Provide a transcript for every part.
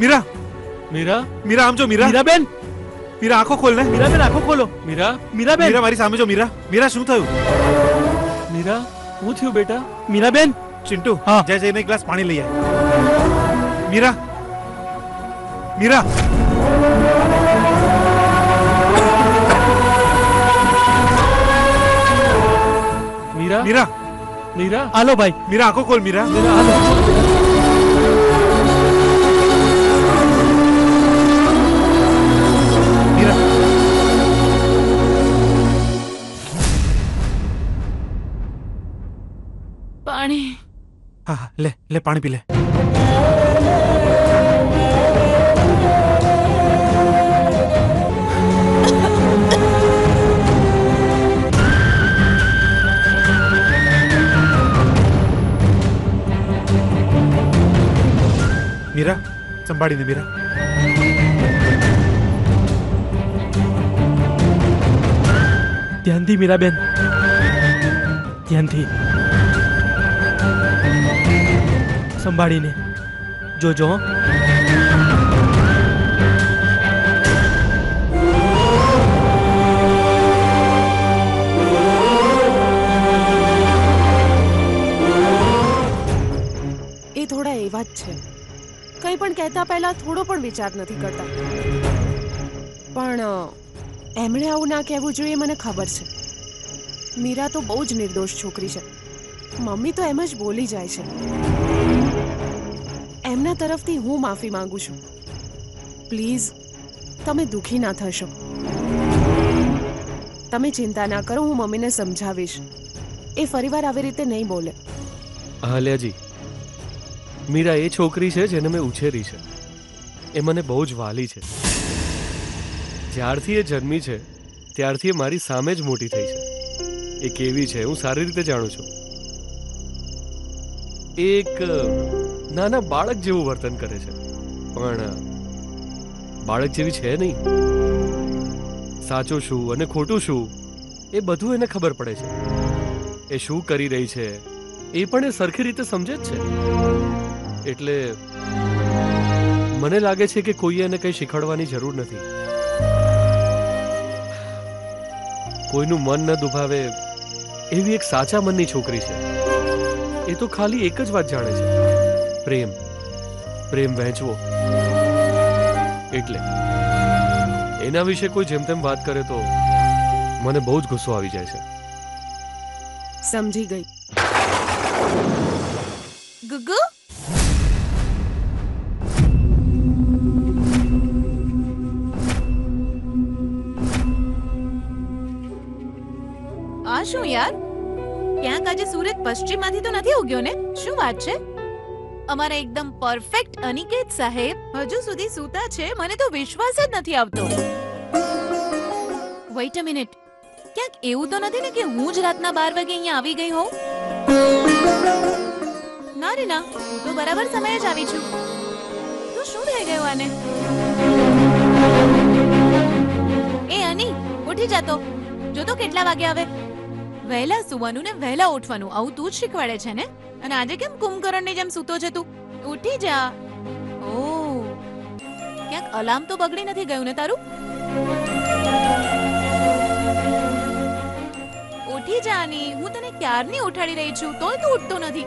मीरा मीरा मीरा हम जो मीरा मीरा बेन मीरा आंखों खोलने मीरा बेन आंखों खोलो मीरा मीरा बेन मीरा मारी सामने जो मीरा मीरा શું થયું मीरा હું થયું બેટા मीरा बेन चिंटू हां જય જઈને એક ગ્લાસ પાણી લઈ આય मीरा मीरा मीरा मीरा मीरा आलो भाई मीरा आंखों खोल मीरा मीरा आलो हाँ, ले ले पानी पी ले मीरा संभाड़ी ने मीरा ध्यान थी मीरा बेन ध्यान थी संभाड़ी ने जो जो ए थोड़ा एवा छे कई पण कहता पहला थोड़ो पण विचार नहीं करता पण एमणे आवुं ना कहेवुं जोईए मने खबर छे। मीरा तो बहुज निर्दोष छोकरी छे। मम्मी तो एम ज बोली जाय छे। एमना तरफ थी हूँ माफी मांगू छू। प्लीज तमे दुखी ना थशो। तमे चिंता ना करो हूँ मम्मी ने समझावीश। ए फरीवार आवी रीते नहीं बोले। आलिया जी मीरा ए छोकरी छे जेने मैं उछेरी छे। ए मने बहुज वाली छे। ज्यारथी ए जन्मी छे त्यारथी ए मारी सामे ज मोटी थई छे। ए केवी छे हूँ सारी रीते जाणु छू। एक नाना बालक जेवू वर्तन करे छे पण बालक जेवी छे नहीं। साचो शू अने खोटू शू ए बधुं एने खबर पड़े छे। ए शू करी रही छे ए पण ए सरखी रीते समझे छे। एटले मने लागे छे के कोईए एने कई शीखवाडवानी जरूर नथी। कोईनुं मन न दुभावे एवी एक साचा मननी छोकरी छे। ए तो खाली एक ज वात जाणे छे प्रेम प्रेम वहेंचवो। एटले एना विषे कोई जेम तेम बात करे तो मने बहुत गुस्सो आवी जाय छे। समझी गई गुगु। आ शू यार क्या काजे सूरज पश्चिम मांथी तो नथी उग्यो ने शू वात छे। अमारा एकदम परफेक्ट अनिकेत साहेब हजू सुधी सूता छे। मने तो विश्वास ज नथी आवतो। वेट अ मिनिट क्या एवुं तो नथी ने के हूं ज रातना 12 वागे अहीं आवी गई हों। ना रे ना हूं तो बराबर समये ज आवी छूं। तो शुं थई गयुं आने। ए अनी उठी जातो जो तो केटला वागे आवे। वहेला सुवानुं ने वहेला उठवानुं आवुं तू ज शीखवाडे छे ने। અને આજે કેમ કુંભકર્ણની જેમ સૂતો છે તું? ઉઠી જા। ઓ ક્યાંક અલાર્મ તો બગડી નથી ગયું ને તારું? ઉઠી જા ની હું તને ક્યારની ઉઠાડી રહી છું તોય તું ઉઠતો નથી।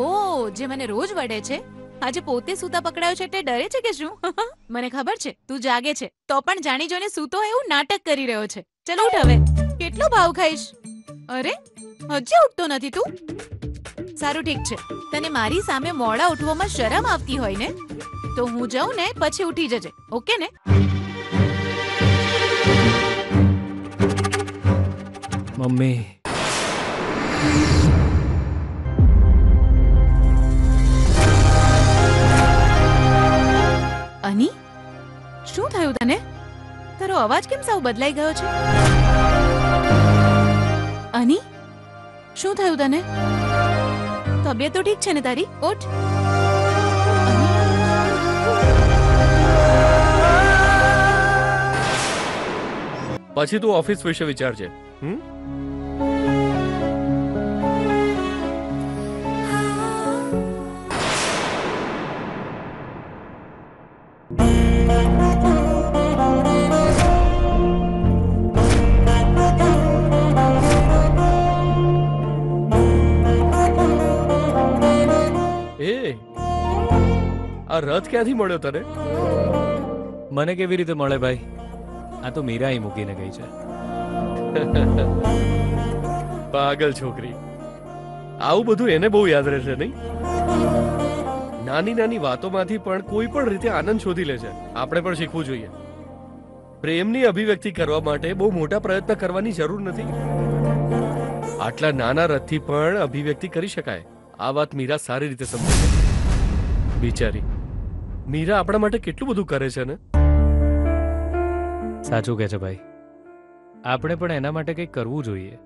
ઓ જે મને રોજ વડે છે આજે પોતે સૂતા પકડાયો છે એટલે ડરે છે કે શું? મને ખબર છે તું જાગે છે તો પણ જાણી જોઈને સૂતો એવું નાટક કરી રહ્યો છે। ચલ ઉઠ હવે કેટલો ભાવ ખાઈશ। અરે હજી ઉઠતો નથી તું? સારું ઠીક છે તને મારી સામે મોડા ઉઠવામાં શરમ આવતી હોય ને તો હું જાઉં ને પછી ઉઠી જજે ઓકે ને। મમ્મી અની શું થયું તને? તારો અવાજ કેમ સાવ બદલાઈ ગયો છે? અની શું થયું તને? તબિયત તો ઠીક છે ને તારી? ઉઠ। પછી તું ઓફિસ વિશે વિચારજે। રથ ક્યાંથી મળ્યો તને? મને કેવી રીતે મળે ભાઈ? આ તો મીરા એ મૂકીને ગઈ છે. પાગલ છોકરી, આવું બધું એને બહુ યાદ રહે છે નહીં? નાની નાની વાતોમાંથી પણ કોઈ પણ રીતે આનંદ શોધી લે છે. આપણે પણ શીખવું જોઈએ. પ્રેમની અભિવ્યક્તિ કરવા માટે બહુ મોટા પ્રયત્ન કરવાની જરૂર નથી. આટલા નાના રથથી પણ અભિવ્યક્તિ કરી શકાય. આ વાત મીરા સારી રીતે સમજે છે. બિચારી મીરા આપણા માટે કેટલું બધું કરે છે ને. સાચું કહે છે ભાઈ, આપણે પણ એના માટે કંઈક કરવું જોઈએ.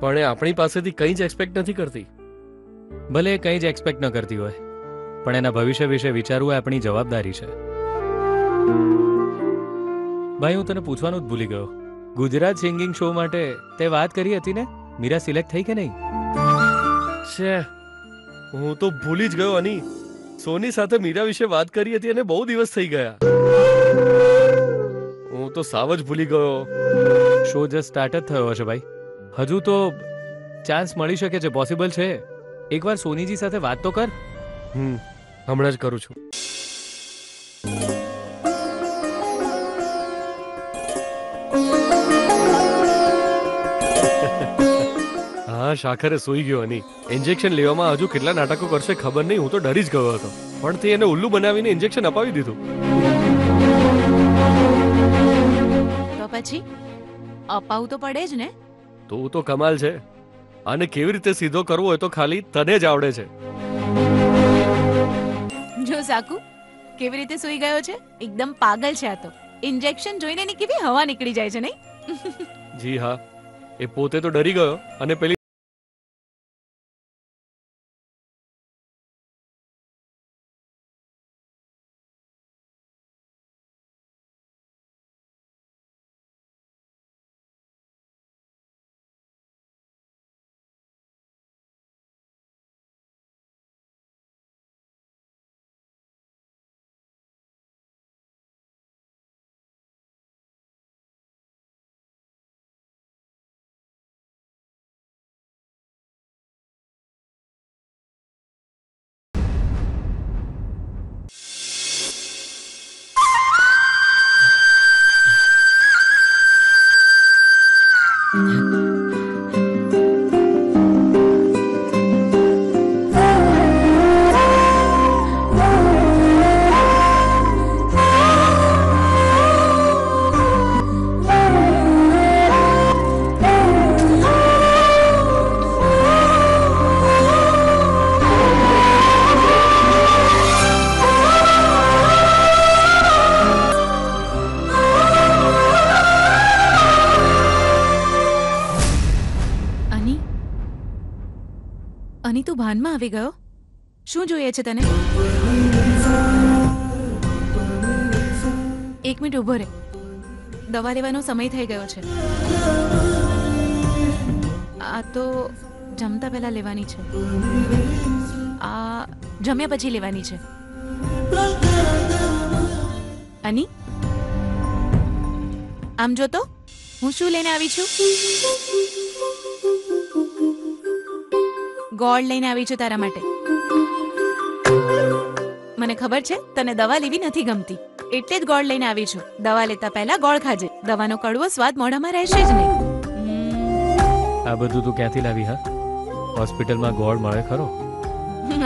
પણ એ આપણી પાસેથી કંઈ જ એક્સપેક્ટ નથી કરતી. ભલે એ કંઈ જ એક્સપેક્ટ ન કરતી હોય, પણ એના ભવિષ્ય વિશે વિચારવું એ આપણી જવાબદારી છે. ભાઈ, હું તને પૂછવાનું જ ભૂલી ગયો. ગુજરાત સિંગિંગ શો માટે તે વાત કરી હતી ને, મીરા સિલેક્ટ થઈ કે નહીં? છે, હું તો ભૂલી જ ગયો. અની સોની સાથે મીરા વિશે વાત કરી હતી અને બહુ દિવસ થઈ ગયા. હું તો સાવ જ ભૂલી ગયો. શો જસ્ટ સ્ટાર્ટ જ થયો હશે ભાઈ, હજુ તો ચાન્સ મળી શકે છે. પોસિબલ છે. એકવાર સોનીજી સાથે વાત તો કર. હમણાં જ કરું છું. શાખરે સૂઈ ગયો. અની ઇન્જેક્શન લેવામાં હજુ કેટલા નાટકો કરશે ખબર નહીં. હું તો ડરી જ ગયો હતો, પણ તે એને ઉલ્લુ બનાવીને ઇન્જેક્શન અપાવી દીધું. તો પછી અપાવું તો પડે જ ને. તું તો કમાલ છે. અને કેવી રીતે સીધો કરવો એ તો ખાલી તને જ આવડે છે. જો સાકુ કેવી રીતે સૂઈ ગયો છે. એકદમ પાગલ છે આ તો. ઇન્જેક્શન જોઈને ની કેવી હવા નીકળી જાય છે નહીં? જી હા, એ પોતે તો ડરી ગયો અને પેલી તું ભાનમાં આવી ગયો? શું જોઈએ છે તને? એક મિનિટ ઉભો રે. દવા લેવાનો સમય થઈ ગયો છે. આ તો જમતા પહેલા લેવાની છે. આ જમ્યા પછી લેવાની છે. અની આમ જો તો હું શું લઈને આવી છું? ગોળ લઈને આવી છું તારા માટે. મને ખબર છે તને દવા લેવી નથી ગમતી, એટલે જ ગોળ લઈને આવી છું. દવા લેતા પહેલા ગોળ ખાજે. દવાનો કડવો સ્વાદ મોઢામાં રહેશે જ નહીં. આ બધું તું ક્યાંથી લાવી? હા, હોસ્પિટલમાં ગોળ મળે ખરો?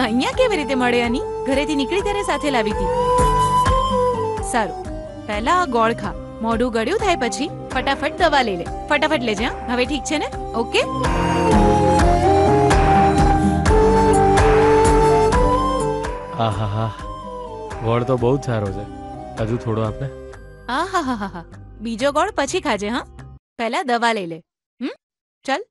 અહીંયા કેવી રીતે મળે? આની ઘરેથી નીકળી ત્યારે સાથે લાવી હતી. સારું, પહેલા આ ગોળ ખા. મોઢું ગળ્યું થાય પછી ફટાફટ દવા લઈ લે. ફટાફટ લેજે. હવે ઠીક છે ને? ઓકે. આહા હા, ગોળ તો બહુ જ સારો છે. હજુ થોડો આપને. આહા હા હા, બીજો ગોળ પછી ખાજે. હા, પહેલા દવા લઈ લે. ચાલ.